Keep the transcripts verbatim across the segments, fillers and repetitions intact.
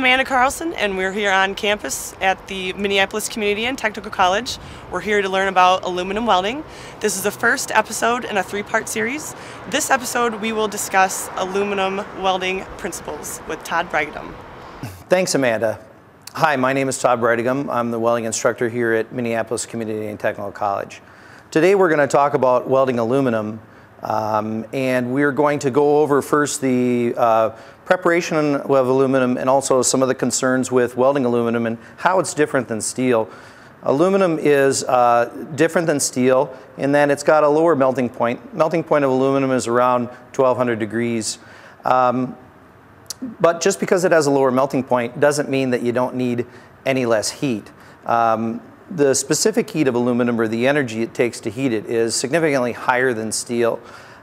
Amanda Carlson, and we're here on campus at the Minneapolis Community and Technical College. We're here to learn about aluminum welding. This is the first episode in a three-part series. This episode, we will discuss aluminum welding principles with Todd Bridigum. Thanks, Amanda. Hi, my name is Todd Bridigum. I'm the welding instructor here at Minneapolis Community and Technical College. Today, we're going to talk about welding aluminum. Um, and we're going to go over first the uh, preparation of aluminum and also some of the concerns with welding aluminum and how it's different than steel. Aluminum is uh, different than steel in that it's got a lower melting point. Melting point of aluminum is around twelve hundred degrees. Um, but just because it has a lower melting point doesn't mean that you don't need any less heat. Um, The specific heat of aluminum, or the energy it takes to heat it, is significantly higher than steel.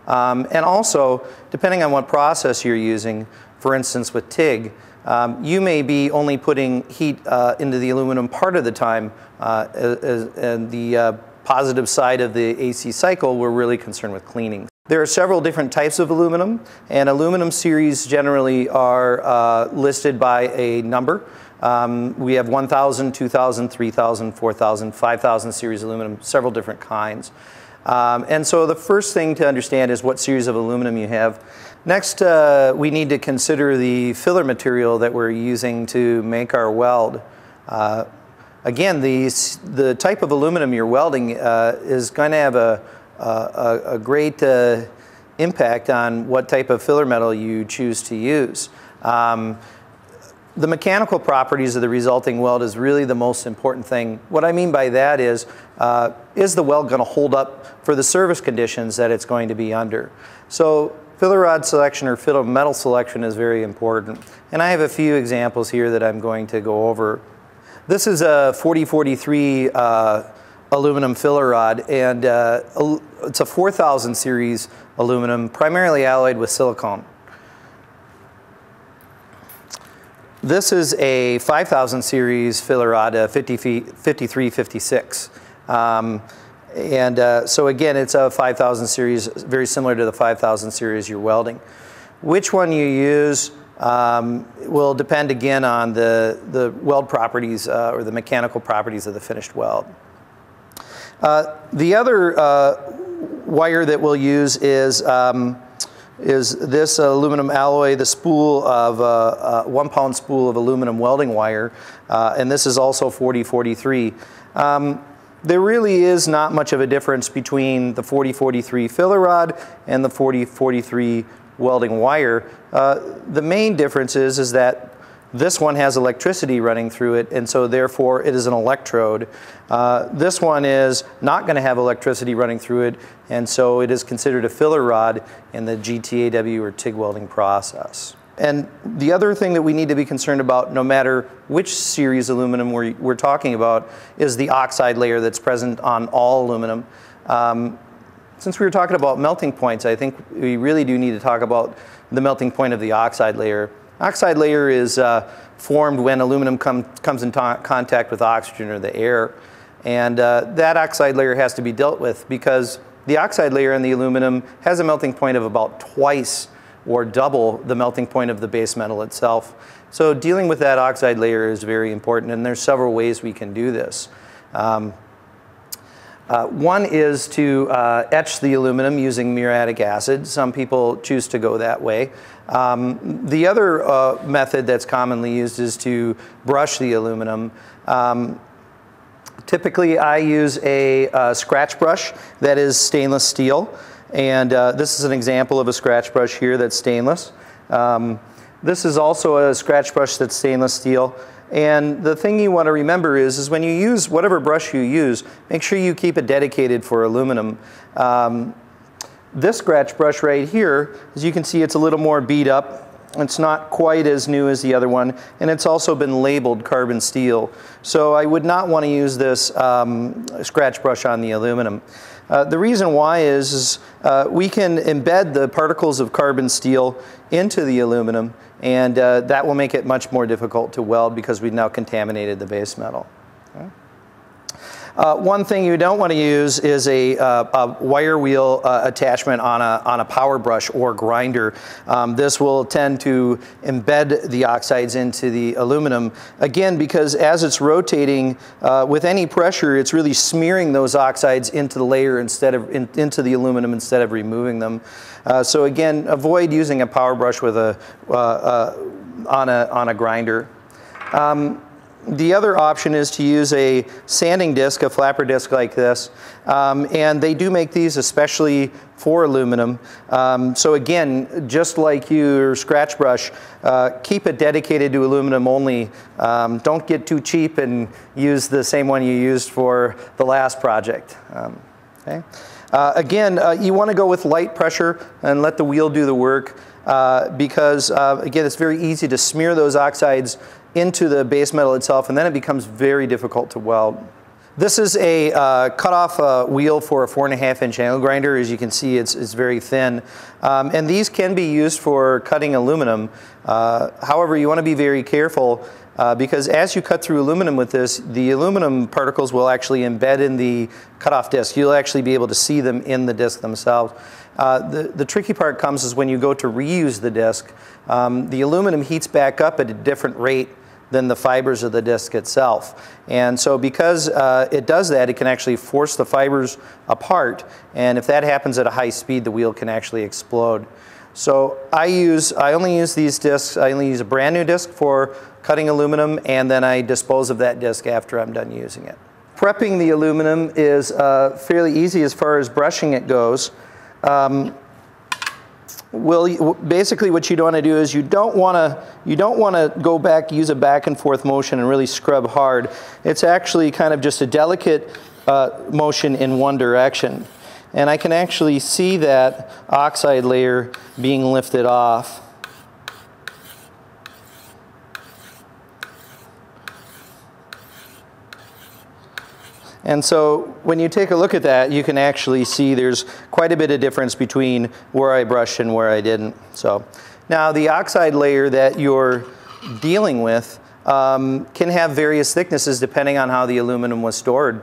Um, and also, depending on what process you're using, for instance with T I G, um, you may be only putting heat uh, into the aluminum part of the time, uh, and the uh, positive side of the A C cycle, we're really concerned with cleaning. There are several different types of aluminum, and aluminum series generally are uh, listed by a number. Um, we have one thousand, two thousand, three thousand, four thousand, five thousand series aluminum, several different kinds. Um, and so the first thing to understand is what series of aluminum you have. Next, uh, we need to consider the filler material that we're using to make our weld. Uh, again, the, the type of aluminum you're welding uh, is going to have a, a, a great uh, impact on what type of filler metal you choose to use. Um, The mechanical properties of the resulting weld is really the most important thing. What I mean by that is, uh, is the weld going to hold up for the service conditions that it's going to be under? So filler rod selection or filler metal selection is very important. And I have a few examples here that I'm going to go over. This is a forty forty-three uh, aluminum filler rod, and uh, it's a four thousand series aluminum, primarily alloyed with silicone. This is a five thousand series filler rod, uh, fifty-three fifty-six. Um, and uh, so again, it's a five thousand series, very similar to the five thousand series you're welding. Which one you use um, will depend again on the, the weld properties uh, or the mechanical properties of the finished weld. Uh, the other uh, wire that we'll use is um, is this aluminum alloy, the spool of uh, a one pound spool of aluminum welding wire, uh, and this is also forty forty-three. Um, there really is not much of a difference between the forty forty-three filler rod and the forty forty-three welding wire. Uh, the main difference is, is that this one has electricity running through it, and so therefore it is an electrode. Uh, this one is not going to have electricity running through it, and so it is considered a filler rod in the G T A W or T I G welding process. And the other thing that we need to be concerned about, no matter which series aluminum we're, we're talking about, is the oxide layer that's present on all aluminum. Um, since we were talking about melting points, I think we really do need to talk about the melting point of the oxide layer. Oxide layer is uh, formed when aluminum com comes in contact with oxygen or the air. And uh, that oxide layer has to be dealt with because the oxide layer in the aluminum has a melting point of about twice or double the melting point of the base metal itself. So dealing with that oxide layer is very important, and there's several ways we can do this. Um, Uh, one is to uh, etch the aluminum using muriatic acid. Some people choose to go that way. Um, the other uh, method that's commonly used is to brush the aluminum. Um, typically, I use a uh, scratch brush that is stainless steel. And uh, this is an example of a scratch brush here that's stainless. Um, this is also a scratch brush that's stainless steel. And the thing you want to remember is, is when you use whatever brush you use, make sure you keep it dedicated for aluminum. Um, this scratch brush right here, as you can see, it's a little more beat up. It's not quite as new as the other one, and it's also been labeled carbon steel. So I would not want to use this um, scratch brush on the aluminum. Uh, the reason why is, is uh, we can embed the particles of carbon steel into the aluminum, and uh, that will make it much more difficult to weld because we've now contaminated the base metal. Okay. Uh, one thing you don't want to use is a, uh, a wire wheel uh, attachment on a, on a power brush or grinder. Um, this will tend to embed the oxides into the aluminum. Again, because as it's rotating uh, with any pressure, it's really smearing those oxides into the layer instead of in, into the aluminum instead of removing them. Uh, so again, avoid using a power brush with a uh, uh, on a on a grinder. Um, The other option is to use a sanding disc, a flapper disc like this, um, and they do make these especially for aluminum. Um, so again, just like your scratch brush, uh, keep it dedicated to aluminum only. Um, don't get too cheap and use the same one you used for the last project. Um, okay. Uh, again, uh, you want to go with light pressure and let the wheel do the work uh, because, uh, again, it's very easy to smear those oxides into the base metal itself, and then it becomes very difficult to weld. This is a uh, cutoff uh, wheel for a four and a half inch angle grinder. As you can see, it's, it's very thin. Um, and these can be used for cutting aluminum. Uh, however, you want to be very careful uh, because as you cut through aluminum with this, the aluminum particles will actually embed in the cutoff disc. You'll actually be able to see them in the disc themselves. Uh, the, the tricky part comes is when you go to reuse the disc, um, the aluminum heats back up at a different rate than the fibers of the disc itself. And so because uh, it does that, it can actually force the fibers apart. And if that happens at a high speed, the wheel can actually explode. So I use, I only use these discs, I only use a brand new disc for cutting aluminum, and then I dispose of that disc after I'm done using it. Prepping the aluminum is uh, fairly easy as far as brushing it goes. Um, Well, basically what you don't want to do is you don't want to you don't want to go back, use a back and forth motion and really scrub hard. It's actually kind of just a delicate uh, motion in one direction. And I can actually see that oxide layer being lifted off. And so when you take a look at that, you can actually see there's quite a bit of difference between where I brushed and where I didn't. So now the oxide layer that you're dealing with um, can have various thicknesses depending on how the aluminum was stored.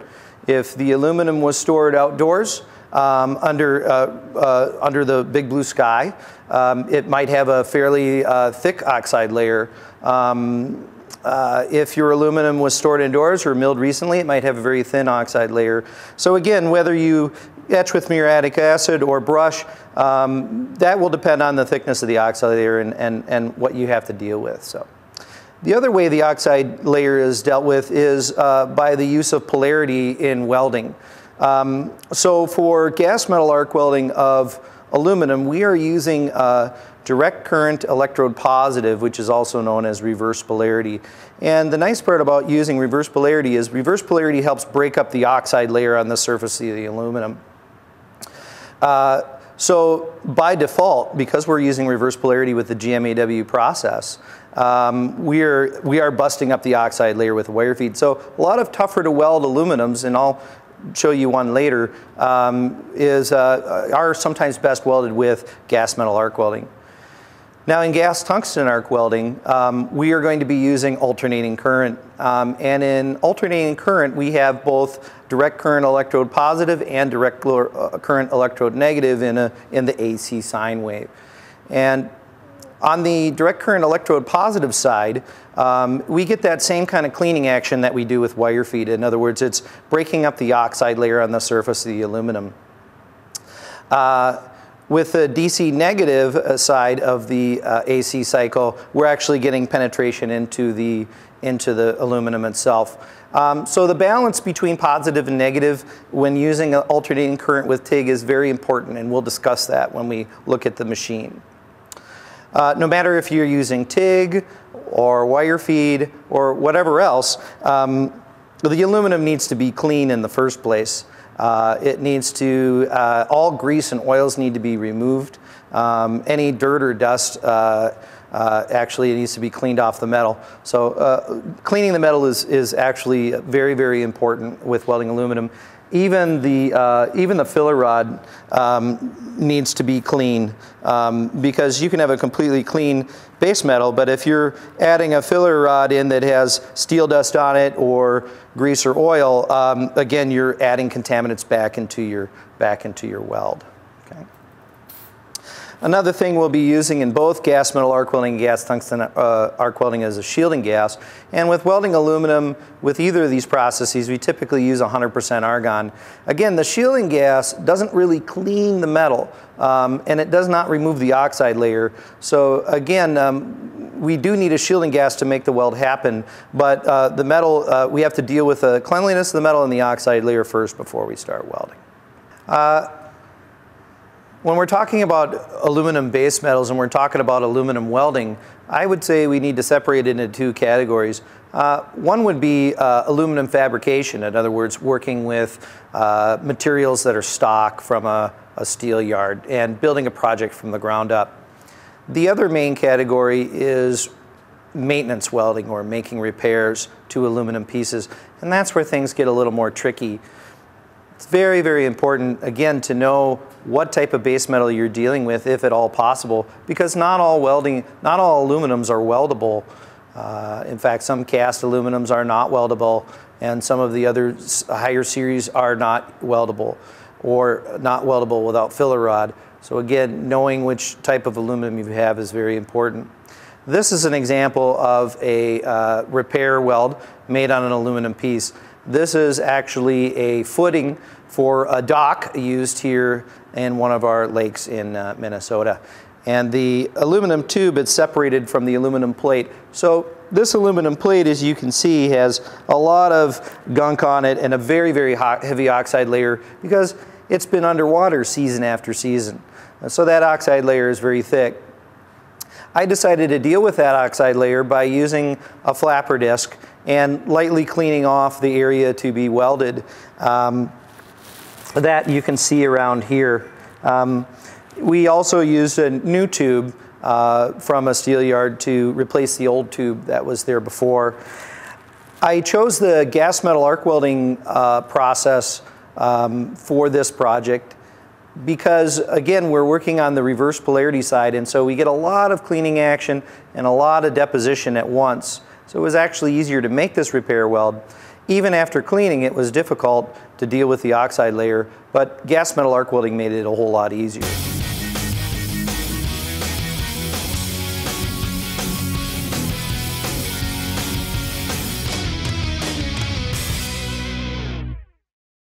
If the aluminum was stored outdoors um, under, uh, uh, under the big blue sky, um, it might have a fairly uh, thick oxide layer. Um, Uh, if your aluminum was stored indoors or milled recently, it might have a very thin oxide layer. So again, whether you etch with muriatic acid or brush, um, that will depend on the thickness of the oxide layer and, and, and what you have to deal with. So the other way the oxide layer is dealt with is uh, by the use of polarity in welding. Um, so for gas metal arc welding of aluminum, we are using uh, direct current electrode positive, which is also known as reverse polarity. And the nice part about using reverse polarity is reverse polarity helps break up the oxide layer on the surface of the aluminum. Uh, so by default, because we're using reverse polarity with the G M A W process, um, we are, we are busting up the oxide layer with a wire feed. So a lot of tougher to weld aluminums, and I'll show you one later, um, is, uh, are sometimes best welded with gas metal arc welding. Now in gas tungsten arc welding, um, we are going to be using alternating current. Um, and in alternating current, we have both direct current electrode positive and direct current electrode negative in, a, in the A C sine wave. And on the direct current electrode positive side, um, we get that same kind of cleaning action that we do with wire feed. In other words, it's breaking up the oxide layer on the surface of the aluminum. Uh, With the D C negative side of the uh, A C cycle, we're actually getting penetration into the, into the aluminum itself. Um, so the balance between positive and negative when using an alternating current with T I G is very important, and we'll discuss that when we look at the machine. Uh, no matter if you're using T I G or wire feed or whatever else, um, the aluminum needs to be clean in the first place. Uh, it needs to, uh, all grease and oils need to be removed. Um, any dirt or dust uh, Uh, actually, it needs to be cleaned off the metal. So uh, cleaning the metal is, is actually very, very important with welding aluminum. Even the, uh, even the filler rod um, needs to be clean um, because you can have a completely clean base metal, but if you're adding a filler rod in that has steel dust on it or grease or oil, um, again, you're adding contaminants back into your, back into your weld. Okay. Another thing we'll be using in both gas metal arc welding and gas tungsten uh, arc welding is a shielding gas. And with welding aluminum, with either of these processes, we typically use one hundred percent argon. Again, the shielding gas doesn't really clean the metal, um, and it does not remove the oxide layer. So again, um, we do need a shielding gas to make the weld happen, but uh, the metal, uh, we have to deal with the cleanliness of the metal and the oxide layer first before we start welding. Uh, When we're talking about aluminum base metals and we're talking about aluminum welding, I would say we need to separate it into two categories. Uh, one would be uh, aluminum fabrication, in other words, working with uh, materials that are stock from a, a steel yard and building a project from the ground up. The other main category is maintenance welding, or making repairs to aluminum pieces, and that's where things get a little more tricky. It's very, very important, again, to know what type of base metal you're dealing with, if at all possible, because not all welding, not all aluminums are weldable. Uh, in fact, some cast aluminums are not weldable, and some of the other higher series are not weldable, or not weldable without filler rod. So again, knowing which type of aluminum you have is very important. This is an example of a uh, repair weld made on an aluminum piece. This is actually a footing for a dock used here in one of our lakes in uh, Minnesota. And the aluminum tube is separated from the aluminum plate. So this aluminum plate, as you can see, has a lot of gunk on it and a very, very hot, heavy oxide layer because it's been underwater season after season. And so that oxide layer is very thick. I decided to deal with that oxide layer by using a flapper disc and lightly cleaning off the area to be welded. Um, that you can see around here. Um, we also used a new tube uh, from a steel yard to replace the old tube that was there before. I chose the gas metal arc welding uh, process um, for this project because, again, we're working on the reverse polarity side, and so we get a lot of cleaning action and a lot of deposition at once. So it was actually easier to make this repair weld. Even after cleaning, it was difficult to deal with the oxide layer, but gas metal arc welding made it a whole lot easier.